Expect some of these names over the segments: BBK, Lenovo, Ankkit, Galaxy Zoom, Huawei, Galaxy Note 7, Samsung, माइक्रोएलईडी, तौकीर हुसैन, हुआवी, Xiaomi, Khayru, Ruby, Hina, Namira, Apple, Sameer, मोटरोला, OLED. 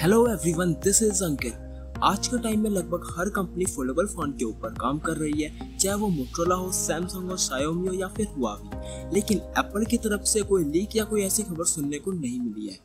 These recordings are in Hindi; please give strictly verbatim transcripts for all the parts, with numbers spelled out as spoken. Hello everyone, this is Ankit. आज के टाइम में लगभग हर कंपनी फोल्डेबल फोन के ऊपर काम कर रही है, चाहे वो मोटरोला हो, सैमसंग हो, शाओमी हो या फिर हुआवी। लेकिन एप्पल की तरफ से कोई लीक या कोई ऐसी खबर सुनने को नहीं मिली है।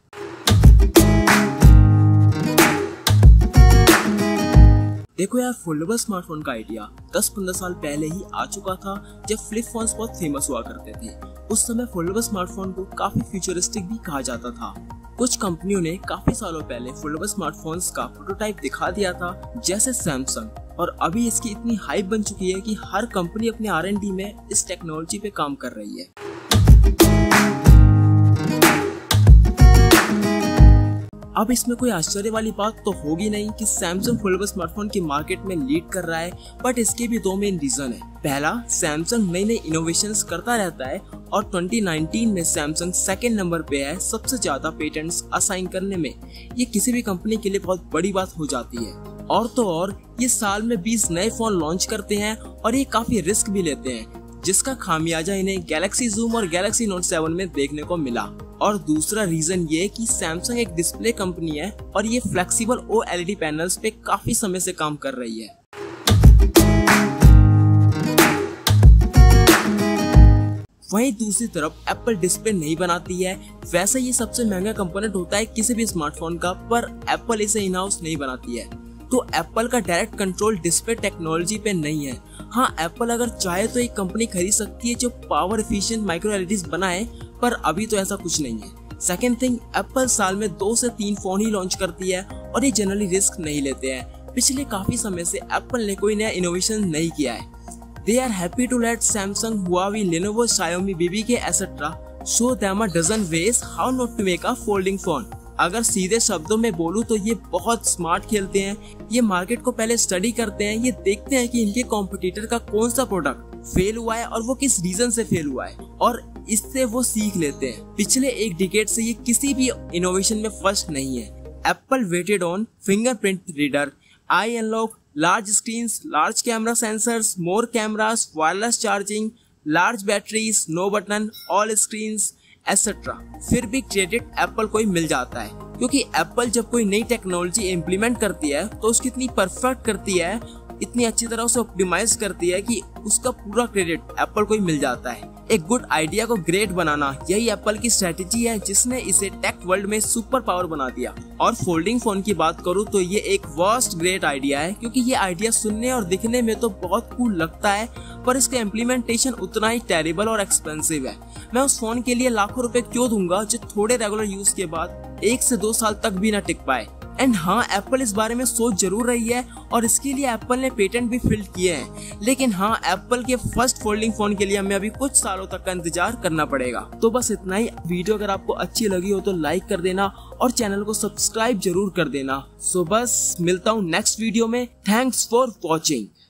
देखो यार, फोल्डेबल स्मार्टफोन का आइडिया दस पंद्रह साल पहले ही आ चुका था, जब फ्लिप फोन्स बहुत फेमस हुआ करते थे। उस समय फोल्डेबल स्मार्टफोन को काफी फ्यूचरिस्टिक भी कहा जाता था। कुछ कंपनियों ने काफी सालों पहले फोल्डेबल स्मार्टफोन्स का प्रोटोटाइप दिखा दिया था, जैसे सैमसंग। और अभी इसकी इतनी हाइप बन चुकी है कि हर कंपनी अपने आर एंड डी में इस टेक्नोलॉजी पे काम कर रही है। अब इसमें कोई आश्चर्य वाली बात तो होगी नहीं कि सैमसंग फोल्डेबल स्मार्टफोन की मार्केट में लीड कर रहा है, बट इसके भी दो मेन रीजन है। पहला, सैमसंग नई नई इनोवेशंस करता रहता है और दो हज़ार उन्नीस में सैमसंग सेकेंड नंबर पे है सबसे ज्यादा पेटेंट्स असाइन करने में। ये किसी भी कंपनी के लिए बहुत बड़ी बात हो जाती है। और तो और ये साल में बीस नए फोन लॉन्च करते हैं और ये काफी रिस्क भी लेते हैं, जिसका खामियाजा इन्हें गैलेक्सी जूम और गैलेक्सी नोट सेवन में देखने को मिला। और दूसरा रीजन ये कि सैमसंग एक डिस्प्ले कंपनी है और ये flexible O L E D panels पे काफी समय से काम कर रही है। वहीं दूसरी तरफ एप्पल डिस्प्ले नहीं बनाती है। वैसे ये सबसे महंगा कंपोनेंट होता है किसी भी स्मार्टफोन का, पर एप्पल इसे इन हाउस नहीं बनाती है। तो एप्पल का डायरेक्ट कंट्रोल डिस्प्ले टेक्नोलॉजी पे नहीं है। हाँ, एप्पल अगर चाहे तो एक कंपनी खरीद सकती है जो पावर एफिशिएंट माइक्रोएलईडीज बनाए, पर अभी तो ऐसा कुछ नहीं है। सेकंड थिंग, एप्पल साल में दो से तीन फोन ही लॉन्च करती है और ये जनरली रिस्क नहीं लेते हैं। पिछले काफी समय से एप्पल ने कोई नया इनोवेशन नहीं किया है। They are happy to let Samsung, Huawei, Lenovo, Xiaomi, B B K et cetera show them a dozen ways how not to make a folding phone। अगर सीधे शब्दों में बोलूँ तो ये बहुत स्मार्ट खेलते हैं। ये मार्केट को पहले स्टडी करते हैं, ये देखते हैं कि इनके कॉम्पिटिटर का कौन सा प्रोडक्ट फेल हुआ है और वो किस रीजन से फेल हुआ है, और इससे वो सीख लेते हैं। पिछले एक डिकेड से ये किसी भी इनोवेशन में फर्स्ट नहीं है। Apple waited on fingerprint reader, eye unlock, large screens, large camera sensors, more cameras, wireless charging, large batteries, no button, all screens etcetera. फिर भी क्रेडिट एप्पल को ही मिल जाता है, क्योंकि एप्पल जब कोई नई टेक्नोलॉजी इम्प्लीमेंट करती है तो उसकी इतनी परफेक्ट करती है, इतनी अच्छी तरह उसे ऑप्टिमाइज करती है कि उसका पूरा क्रेडिट एप्पल को ही मिल जाता है। एक गुड आइडिया को ग्रेट बनाना, यही एप्पल की स्ट्रेटेजी है, जिसने इसे टेक वर्ल्ड में सुपर पावर बना दिया। और फोल्डिंग फोन की बात करूँ तो ये एक वर्स्ट ग्रेट आइडिया है, क्योंकि ये आइडिया सुनने और दिखने में तो बहुत कूल लगता है, पर इसका इम्प्लीमेंटेशन उतना ही टेरिबल और एक्सपेंसिव है। मैं उस फोन के लिए लाखों रुपए क्यों दूंगा जो थोड़े रेगुलर यूज के बाद एक से दो साल तक भी न टिक पाए। एंड हाँ, एप्पल इस बारे में सोच जरूर रही है और इसके लिए एप्पल ने पेटेंट भी फिल्ड किए हैं। लेकिन हाँ, एप्पल के फर्स्ट फोल्डिंग फोन के लिए हमें अभी कुछ सालों तक का इंतजार करना पड़ेगा। तो बस इतना ही। वीडियो अगर आपको अच्छी लगी हो तो लाइक कर देना और चैनल को सब्सक्राइब जरूर कर देना। सो बस मिलता हूँ नेक्स्ट वीडियो में। Thanks for watching.